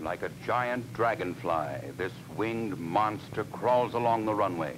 Like a giant dragonfly, this winged monster crawls along the runway.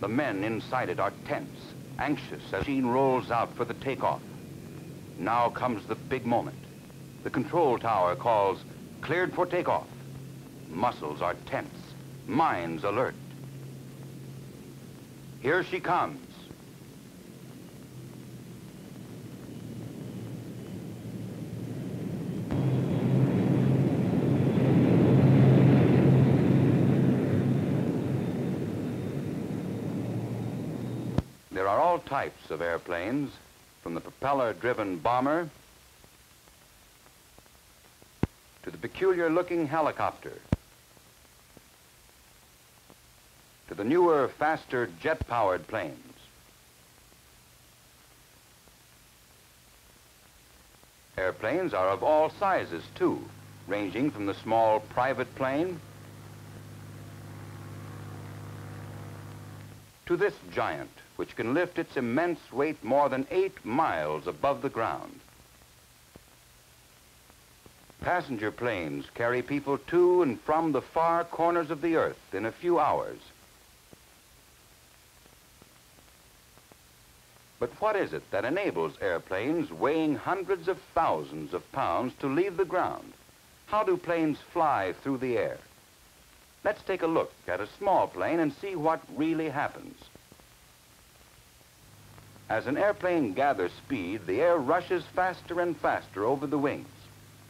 The men inside it are tense, anxious as the machine rolls out for the takeoff. Now comes the big moment. The control tower calls, "Cleared for takeoff." Muscles are tense, minds alert. Here she comes. There are all types of airplanes, from the propeller-driven bomber to the peculiar-looking helicopter to the newer, faster jet-powered planes. Airplanes are of all sizes, too, ranging from the small private plane to this giant, which can lift its immense weight more than 8 miles above the ground. Passenger planes carry people to and from the far corners of the earth in a few hours. But what is it that enables airplanes weighing hundreds of thousands of pounds to leave the ground? How do planes fly through the air? Let's take a look at a small plane and see what really happens. As an airplane gathers speed, the air rushes faster and faster over the wings.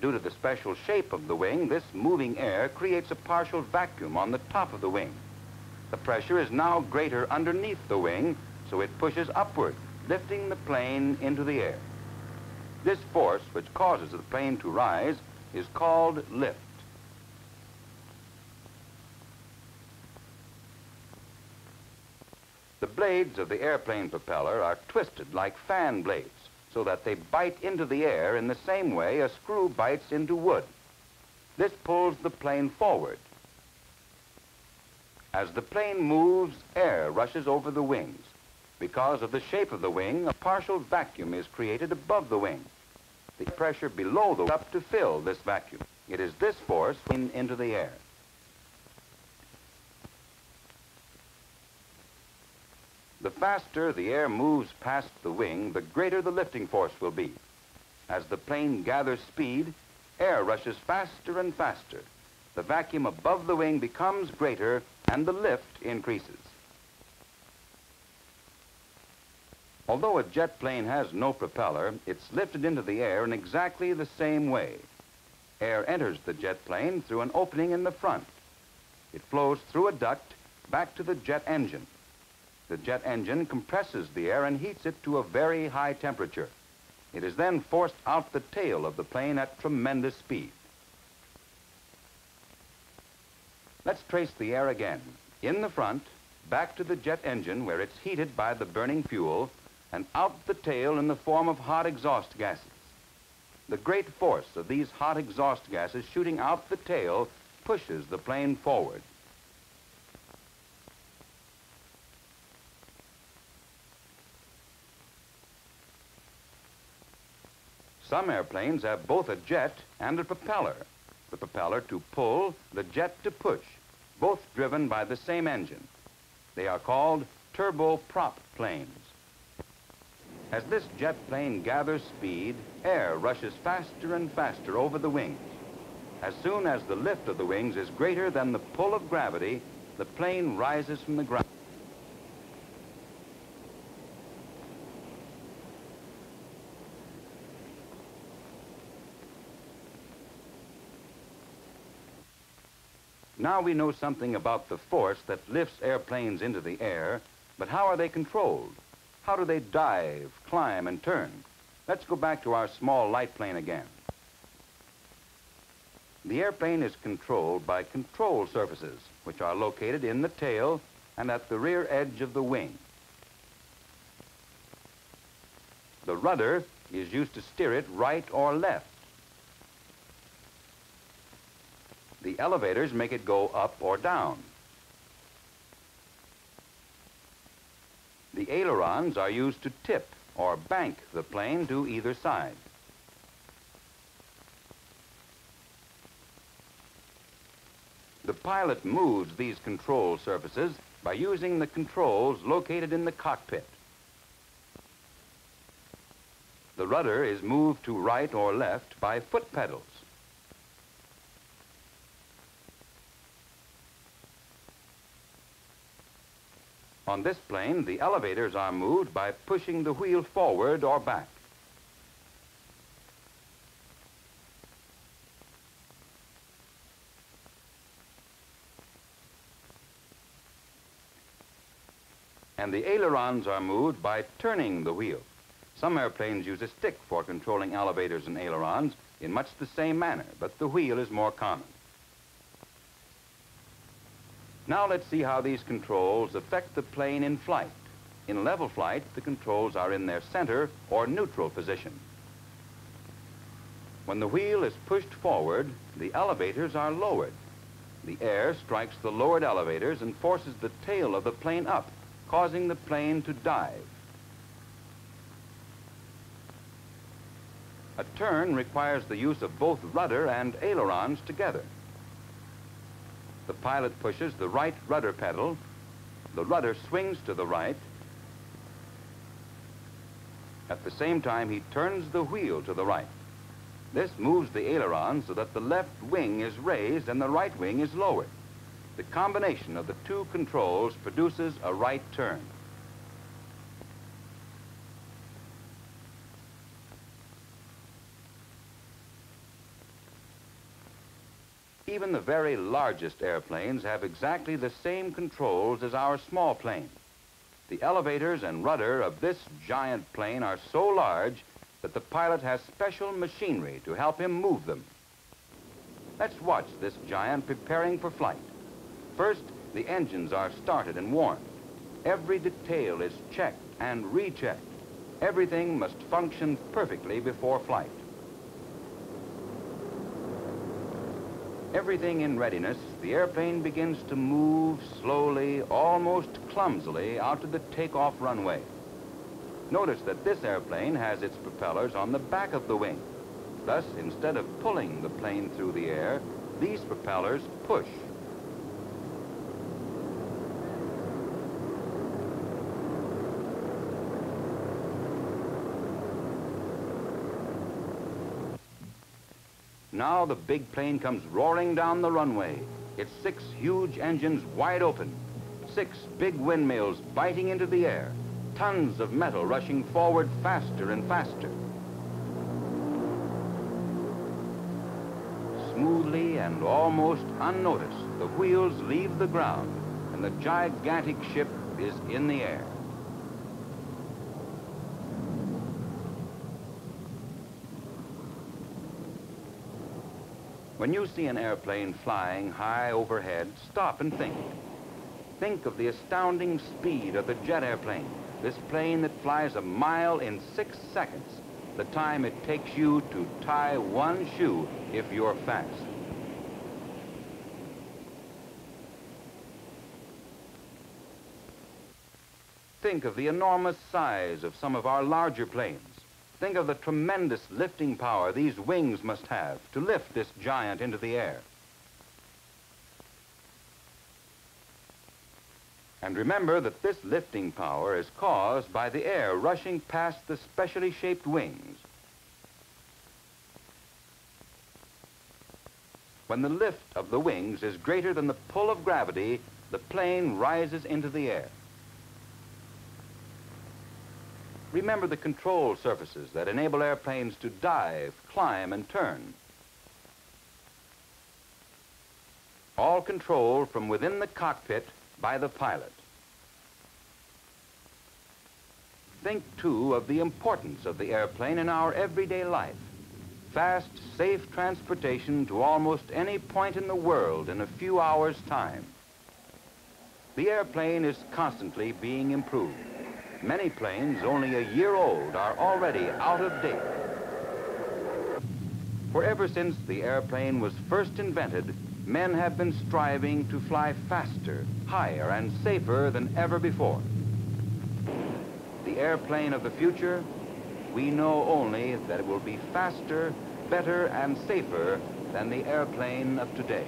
Due to the special shape of the wing, this moving air creates a partial vacuum on the top of the wing. The pressure is now greater underneath the wing, so it pushes upward, lifting the plane into the air. This force, which causes the plane to rise, is called lift. The blades of the airplane propeller are twisted like fan blades so that they bite into the air in the same way a screw bites into wood. This pulls the plane forward. As the plane moves, air rushes over the wings. Because of the shape of the wing, a partial vacuum is created above the wing. The pressure below the wing up to fill this vacuum. It is this force into the air. The faster the air moves past the wing, the greater the lifting force will be. As the plane gathers speed, air rushes faster and faster. The vacuum above the wing becomes greater and the lift increases. Although a jet plane has no propeller, it's lifted into the air in exactly the same way. Air enters the jet plane through an opening in the front. It flows through a duct back to the jet engine. The jet engine compresses the air and heats it to a very high temperature. It is then forced out the tail of the plane at tremendous speed. Let's trace the air again. In the front, back to the jet engine where it's heated by the burning fuel, and out the tail in the form of hot exhaust gases. The great force of these hot exhaust gases shooting out the tail pushes the plane forward. Some airplanes have both a jet and a propeller. The propeller to pull, the jet to push, both driven by the same engine. They are called turboprop planes. As this jet plane gathers speed, air rushes faster and faster over the wings. As soon as the lift of the wings is greater than the pull of gravity, the plane rises from the ground. Now we know something about the force that lifts airplanes into the air, but how are they controlled? How do they dive, climb, and turn? Let's go back to our small light plane again. The airplane is controlled by control surfaces, which are located in the tail and at the rear edge of the wing. The rudder is used to steer it right or left. The elevators make it go up or down. The ailerons are used to tip or bank the plane to either side. The pilot moves these control surfaces by using the controls located in the cockpit. The rudder is moved to right or left by foot pedals. On this plane, the elevators are moved by pushing the wheel forward or back. And the ailerons are moved by turning the wheel. Some airplanes use a stick for controlling elevators and ailerons in much the same manner, but the wheel is more common. Now let's see how these controls affect the plane in flight. In level flight, the controls are in their center or neutral position. When the wheel is pushed forward, the elevators are lowered. The air strikes the lowered elevators and forces the tail of the plane up, causing the plane to dive. A turn requires the use of both rudder and ailerons together. The pilot pushes the right rudder pedal, the rudder swings to the right. At the same time, he turns the wheel to the right. This moves the ailerons so that the left wing is raised and the right wing is lowered. The combination of the two controls produces a right turn. Even the very largest airplanes have exactly the same controls as our small plane. The elevators and rudder of this giant plane are so large that the pilot has special machinery to help him move them. Let's watch this giant preparing for flight. First, the engines are started and warmed. Every detail is checked and rechecked. Everything must function perfectly before flight. Everything in readiness, the airplane begins to move slowly, almost clumsily, out to the takeoff runway. Notice that this airplane has its propellers on the back of the wing. Thus, instead of pulling the plane through the air, these propellers push. Now the big plane comes roaring down the runway, its six huge engines wide open, six big windmills biting into the air, tons of metal rushing forward faster and faster. Smoothly and almost unnoticed, the wheels leave the ground and the gigantic ship is in the air. When you see an airplane flying high overhead, stop and think. Think of the astounding speed of the jet airplane, this plane that flies a mile in 6 seconds, the time it takes you to tie one shoe if you're fast. Think of the enormous size of some of our larger planes. Think of the tremendous lifting power these wings must have to lift this giant into the air. And remember that this lifting power is caused by the air rushing past the specially shaped wings. When the lift of the wings is greater than the pull of gravity, the plane rises into the air. Remember the control surfaces that enable airplanes to dive, climb, and turn. All controlled from within the cockpit by the pilot. Think, too, of the importance of the airplane in our everyday life. Fast, safe transportation to almost any point in the world in a few hours' time. The airplane is constantly being improved. Many planes only a year old are already out of date. For ever since the airplane was first invented, men have been striving to fly faster, higher, and safer than ever before. The airplane of the future, we know only that it will be faster, better, and safer than the airplane of today.